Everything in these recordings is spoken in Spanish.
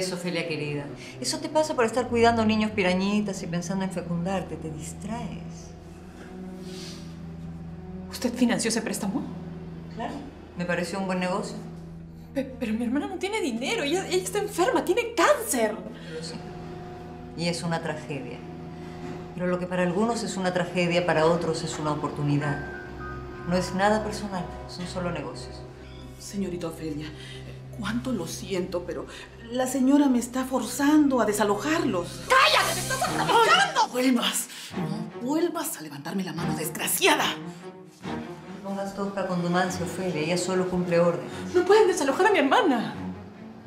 eso, Ofelia querida. Eso te pasa por estar cuidando niños pirañitas y pensando en fecundarte. Te distraes. ¿Usted financió ese préstamo? Claro. Me pareció un buen negocio. Pero mi hermana no tiene dinero. Ella está enferma. Tiene cáncer. Lo sé. Y es una tragedia. Pero lo que para algunos es una tragedia, para otros es una oportunidad. No es nada personal. Son solo negocios. Señorita Ofelia, cuánto lo siento, pero la señora me está forzando a desalojarlos. ¡Cállate! ¡Me estás aprovechando! ¡Vuelvas! No vuelvas a levantarme la mano, desgraciada. No pongas tosca condonancia, Ofelia. Ella solo cumple órdenes. ¡No pueden desalojar a mi hermana!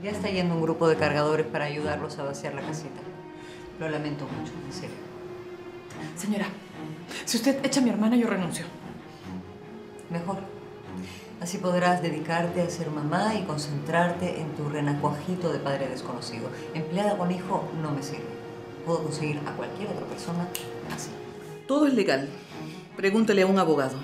Ya está yendo un grupo de cargadores para ayudarlos a vaciar la casita. Lo lamento mucho, en serio. Señora, si usted echa a mi hermana, yo renuncio. Mejor. Así podrás dedicarte a ser mamá y concentrarte en tu renacuajito de padre desconocido. Empleada con hijo no me sirve. Puedo conseguir a cualquier otra persona así. Todo es legal. Pregúntele a un abogado.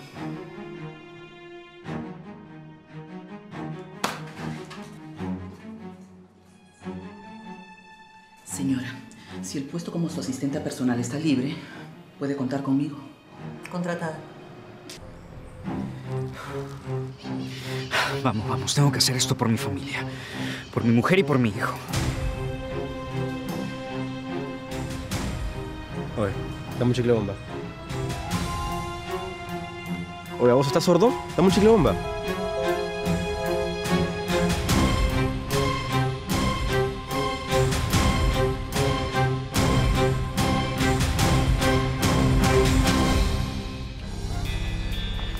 Señora, si el puesto como su asistente personal está libre, puede contar conmigo. Contratada. Vamos, vamos. Tengo que hacer esto por mi familia. Por mi mujer y por mi hijo. Oye, dame un chicle bomba. Oye, ¿vos estás sordo? Dame un chicle bomba.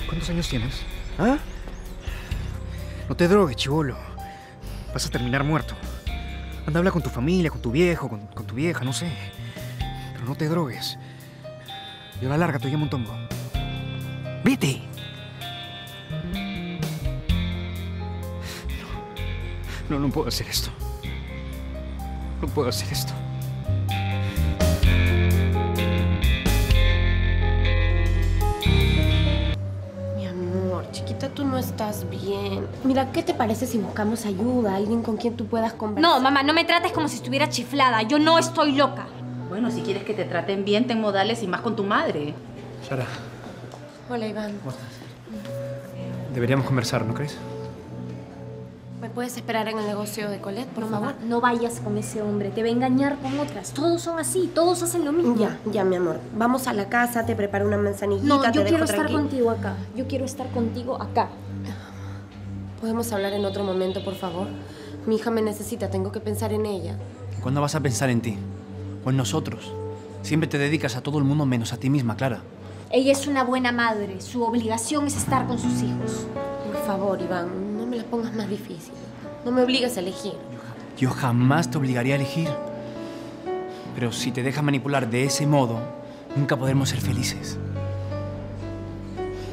¿Cuántos años tienes? ¿Ah? No te drogues, chibolo. Vas a terminar muerto. Anda, habla con tu familia, con tu viejo, con tu vieja, no sé. Pero no te drogues. Yo la larga, te llamo un tongo. ¡Vete! No, no puedo hacer esto. No puedo hacer esto. Chiquita, tú no estás bien. Mira, ¿qué te parece si buscamos ayuda? Alguien con quien tú puedas conversar. No, mamá, no me trates como si estuviera chiflada. Yo no estoy loca. Bueno, si quieres que te traten bien, ten modales y más con tu madre. Sara. Hola, Iván. ¿Cómo estás? Deberíamos conversar, ¿no crees? ¿Me puedes esperar en el negocio de Colette, por favor? Mamá, no vayas con ese hombre. Te va a engañar con otras. Todos son así. Todos hacen lo mismo. Ya, ya, mi amor. Vamos a la casa, te preparo una manzanillita, no, te dejo tranquila. No, yo quiero estar contigo acá. Yo quiero estar contigo acá. ¿Podemos hablar en otro momento, por favor? Mi hija me necesita. Tengo que pensar en ella. ¿Cuándo vas a pensar en ti? ¿O en nosotros? Siempre te dedicas a todo el mundo menos a ti misma, Clara. Ella es una buena madre. Su obligación es estar con sus hijos. Por favor, Iván. Me la pongas más difícil. No me obligas a elegir. Yo jamás te obligaría a elegir. Pero si te dejas manipular de ese modo, nunca podremos ser felices.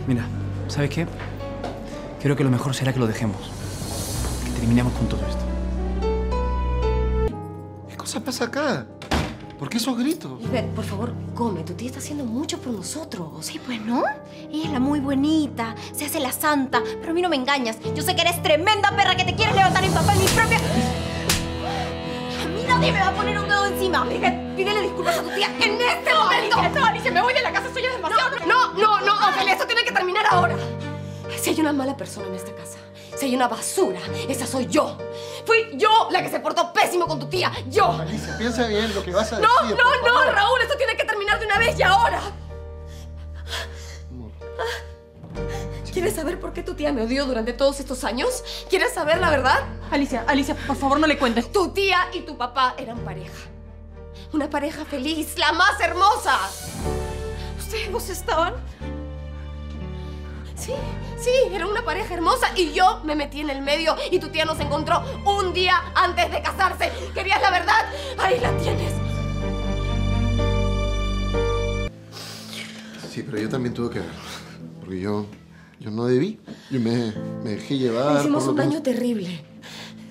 Mira, ¿sabes qué? Creo que lo mejor será que lo dejemos. Que terminemos con todo esto. ¿Qué cosa pasa acá? ¿Por qué esos gritos? Lisbeth, por favor, come. Tu tía está haciendo mucho por nosotros. Sí, pues, ¿no? Ella es la muy bonita, se hace la santa, pero a mí no me engañas. Yo sé que eres tremenda perra que te quieres levantar en papel, mi propia... A mí nadie me va a poner un dedo encima. Lisbeth, pídele disculpas a tu tía en este momento. No, Lisbeth, me voy de la casa, soy demasiado... No, Ofelia, eso tiene que terminar ahora. Si hay una mala persona en esta casa, si hay una basura, esa soy yo. Fui yo la que se portó pésimo con tu tía. ¡Yo! Marisa, piensa bien lo que vas a decir. No, Raúl, esto tiene que terminar de una vez y ahora. Amor. ¿Quieres saber por qué tu tía me odió durante todos estos años? ¿Quieres saber la verdad? Alicia, por favor, no le cuentes. Tu tía y tu papá eran pareja. Una pareja feliz, la más hermosa. ¿Ustedes dos estaban...? Sí, era una pareja hermosa y yo me metí en el medio y tu tía nos encontró un día antes de casarse. ¿Querías la verdad? Ahí la tienes. Sí, pero yo también tuve que ver, porque yo no debí. Yo me dejé llevar. Hicimos un daño terrible.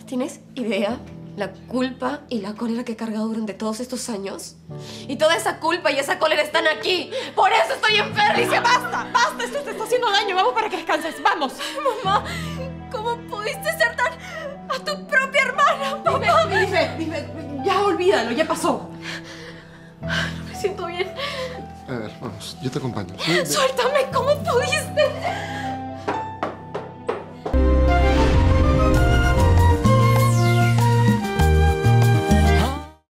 ¿Tienes idea? La culpa y la cólera que he cargado durante todos estos años. Y toda esa culpa y esa cólera están aquí. ¡Por eso estoy enferma! ¡Dice, basta! ¡Basta! ¡Esto te está haciendo daño! ¡Vamos para que descanses! ¡Vamos! Mamá, ¿cómo pudiste ser tan... a tu propia hermana, mamá? Dime, olvídalo, ya pasó. No me siento bien. A ver, vamos, yo te acompaño. ¿Sí? ¡Suéltame! ¿Cómo pudiste?